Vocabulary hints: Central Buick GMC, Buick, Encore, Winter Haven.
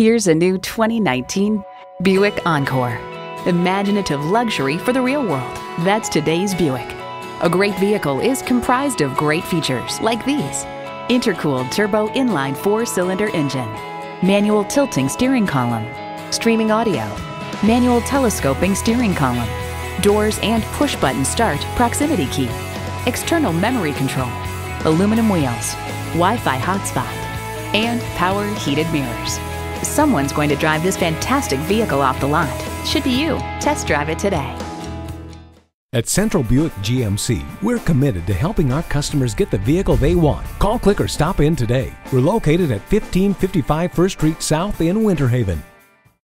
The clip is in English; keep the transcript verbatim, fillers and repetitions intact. Here's a new twenty nineteen Buick Encore. Imaginative luxury for the real world. That's today's Buick. A great vehicle is comprised of great features like these: intercooled turbo inline four-cylinder engine, manual tilting steering column, streaming audio, manual telescoping steering column, doors and push-button start proximity key, external memory control, aluminum wheels, Wi-Fi hotspot, and power heated mirrors. Someone's going to drive this fantastic vehicle off the lot. Should be you. Test drive it today. At Central Buick G M C, we're committed to helping our customers get the vehicle they want. Call, click, or stop in today. We're located at fifteen fifty-five First Street South in Winter Haven.